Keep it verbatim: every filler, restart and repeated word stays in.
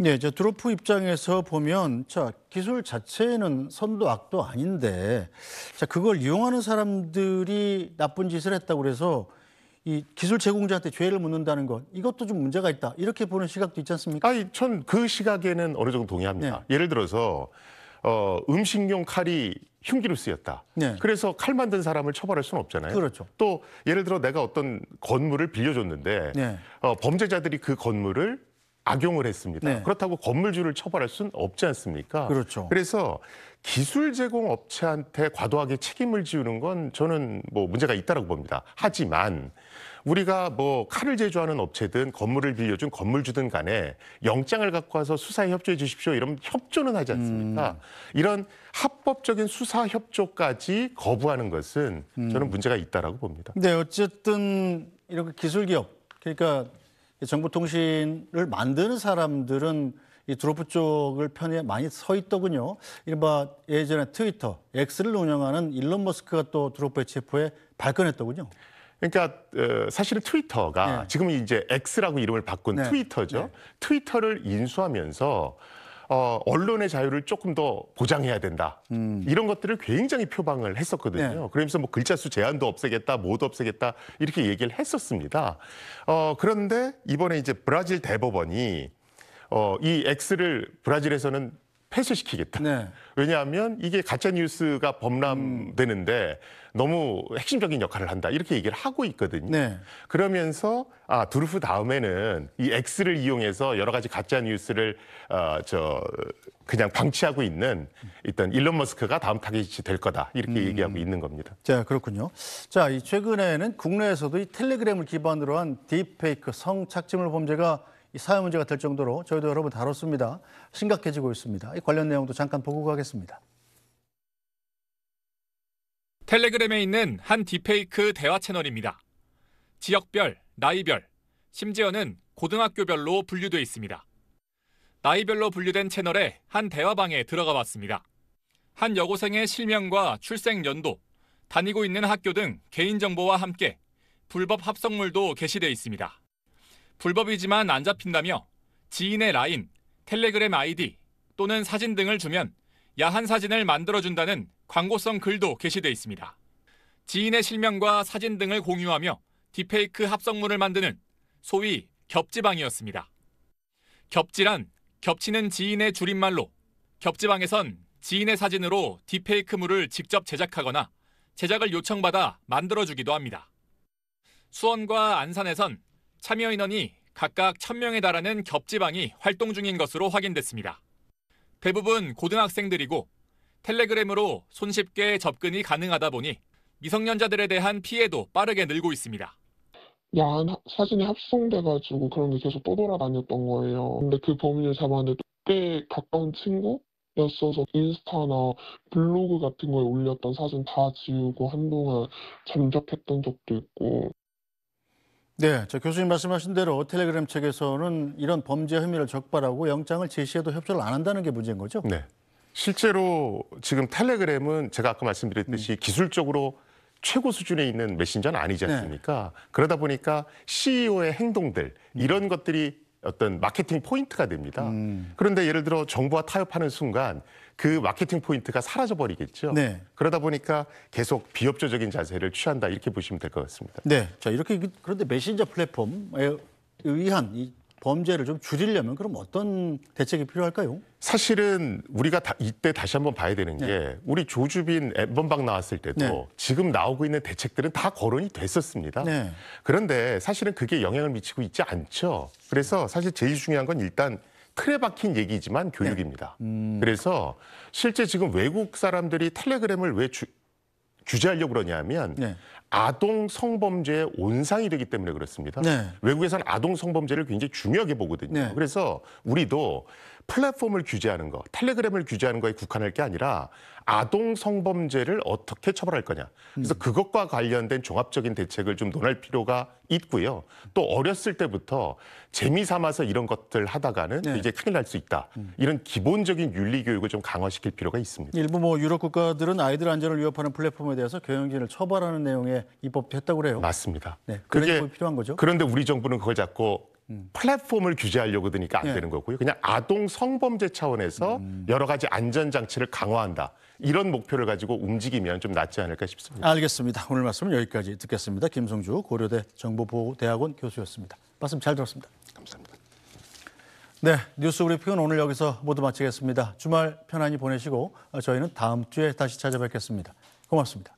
네, 이제 두로프 입장에서 보면 자, 기술 자체는 선도 악도 아닌데 자, 그걸 이용하는 사람들이 나쁜 짓을 했다고 그래서 이 기술 제공자한테 죄를 묻는다는 것, 이것도 좀 문제가 있다, 이렇게 보는 시각도 있지 않습니까? 아니, 전 그 시각에는 어느 정도 동의합니다. 네. 예를 들어서 어, 음식용 칼이 흉기로 쓰였다. 네. 그래서 칼 만든 사람을 처벌할 수는 없잖아요. 그렇죠. 또 예를 들어 내가 어떤 건물을 빌려줬는데 네. 어, 범죄자들이 그 건물을 악용을 했습니다. 네. 그렇다고 건물주를 처벌할 수는 없지 않습니까? 그렇죠. 그래서 기술 제공 업체한테 과도하게 책임을 지우는 건 저는 뭐 문제가 있다라고 봅니다. 하지만 우리가 뭐 칼을 제조하는 업체든 건물을 빌려준 건물주든 간에 영장을 갖고 와서 수사에 협조해 주십시오, 이러면 협조는 하지 않습니까? 음. 이런 합법적인 수사 협조까지 거부하는 것은 저는 음. 문제가 있다라고 봅니다. 네, 어쨌든 이렇게 기술 기업, 그러니까 정보통신을 만드는 사람들은 이 두로프 쪽을 편에 많이 서 있더군요. 이른바 예전에 트위터, X를 운영하는 일론 머스크가 또 두로프의 체포에 발끈했더군요. 그러니까 사실은 트위터가 네. 지금 이제 X라고 이름을 바꾼 네. 트위터죠. 네. 트위터를 인수하면서 어, 언론의 자유를 조금 더 보장해야 된다. 음. 이런 것들을 굉장히 표방을 했었거든요. 네. 그러면서 뭐 글자 수 제한도 없애겠다, 뭐도 없애겠다, 이렇게 얘기를 했었습니다. 어, 그런데 이번에 이제 브라질 대법원이 어, 이 X를 브라질에서는 폐쇄시키겠다. 네. 왜냐하면 이게 가짜뉴스가 범람되는데 너무 핵심적인 역할을 한다, 이렇게 얘기를 하고 있거든요. 네. 그러면서 아, 두루프 다음에는 이 X를 이용해서 여러 가지 가짜뉴스를 어, 저 그냥 방치하고 있는 일단 일론 머스크가 다음 타깃이 될 거다, 이렇게 음. 얘기하고 있는 겁니다. 자, 그렇군요. 자, 이 최근에는 국내에서도 이 텔레그램을 기반으로 한 딥페이크 성착취물 범죄가 이 사회 문제가 될 정도로 저희도 여러 번 다뤘습니다. 심각해지고 있습니다. 이 관련 내용도 잠깐 보고 가겠습니다. 텔레그램에 있는 한 딥페이크 대화 채널입니다. 지역별, 나이별, 심지어는 고등학교별로 분류돼 있습니다. 나이별로 분류된 채널의 한 대화방에 들어가 봤습니다. 한 여고생의 실명과 출생 연도, 다니고 있는 학교 등 개인정보와 함께 불법 합성물도 게시돼 있습니다. 불법이지만 안 잡힌다며 지인의 라인, 텔레그램 아이디 또는 사진 등을 주면 야한 사진을 만들어준다는 광고성 글도 게시돼 있습니다. 지인의 실명과 사진 등을 공유하며 딥페이크 합성물을 만드는 소위 겹지방이었습니다. 겹지란 겹치는 지인의 줄임말로, 겹지방에선 지인의 사진으로 딥페이크물을 직접 제작하거나 제작을 요청받아 만들어주기도 합니다. 수원과 안산에선 참여 인원이 각각 천 명에 달하는 겹지방이 활동 중인 것으로 확인됐습니다. 대부분 고등학생들이고 텔레그램으로 손쉽게 접근이 가능하다 보니 미성년자들에 대한 피해도 빠르게 늘고 있습니다. 야한 사진이 합성돼가지고 그런 게 계속 떠돌아다녔던 거예요. 근데 그 범인을 잡았는데 꽤 가까운 친구였어서 인스타나 블로그 같은 거에 올렸던 사진 다 지우고 한동안 잠적했던 적도 있고. 네, 저 교수님 말씀하신 대로 텔레그램 측에서는 이런 범죄 혐의를 적발하고 영장을 제시해도 협조를 안 한다는 게 문제인 거죠? 네, 실제로 지금 텔레그램은 제가 아까 말씀드렸듯이 음. 기술적으로 최고 수준에 있는 메신저는 아니지 않습니까? 네. 그러다 보니까 씨이오의 행동들, 이런 것들이 어떤 마케팅 포인트가 됩니다. 음. 그런데 예를 들어 정부와 타협하는 순간 그 마케팅 포인트가 사라져버리겠죠. 네. 그러다 보니까 계속 비협조적인 자세를 취한다, 이렇게 보시면 될 것 같습니다. 네. 자, 이렇게 그런데 메신저 플랫폼에 의한 이 범죄를 좀 줄이려면 그럼 어떤 대책이 필요할까요? 사실은 우리가 다, 이때 다시 한번 봐야 되는 네. 게 우리 조주빈 엔범방 나왔을 때도 네. 지금 나오고 있는 대책들은 다 거론이 됐었습니다. 네. 그런데 사실은 그게 영향을 미치고 있지 않죠. 그래서 사실 제일 중요한 건 일단 틀에 박힌 얘기지만 교육입니다. 네. 음. 그래서 실제 지금 외국 사람들이 텔레그램을 왜 주, 규제하려고 그러냐면 네. 아동 성범죄의 온상이 되기 때문에 그렇습니다. 네. 외국에서는 아동 성범죄를 굉장히 중요하게 보거든요. 네. 그래서 우리도 플랫폼을 규제하는 거, 텔레그램을 규제하는 거에 국한할 게 아니라 아동 성범죄를 어떻게 처벌할 거냐. 그래서 그것과 관련된 종합적인 대책을 좀 논할 필요가 있고요. 또 어렸을 때부터 재미삼아서 이런 것들 하다가는 네. 이제 큰일 날 수 있다. 이런 기본적인 윤리 교육을 좀 강화시킬 필요가 있습니다. 일부 뭐 유럽 국가들은 아이들 안전을 위협하는 플랫폼에 대해서 경영진을 처벌하는 내용의 입법도 했다고 그래요. 맞습니다. 네, 그게 필요한 거죠. 그런데 우리 정부는 그걸 자꾸 플랫폼을 규제하려고 드니까 안 예. 되는 거고요. 그냥 아동 성범죄 차원에서 음. 여러 가지 안전장치를 강화한다. 이런 목표를 가지고 움직이면 좀 낫지 않을까 싶습니다. 알겠습니다. 오늘 말씀은 여기까지 듣겠습니다. 김성주 고려대 정보보호대학원 교수였습니다. 말씀 잘 들었습니다. 감사합니다. 네, 뉴스 브리핑은 오늘 여기서 모두 마치겠습니다. 주말 편안히 보내시고 저희는 다음 주에 다시 찾아뵙겠습니다. 고맙습니다.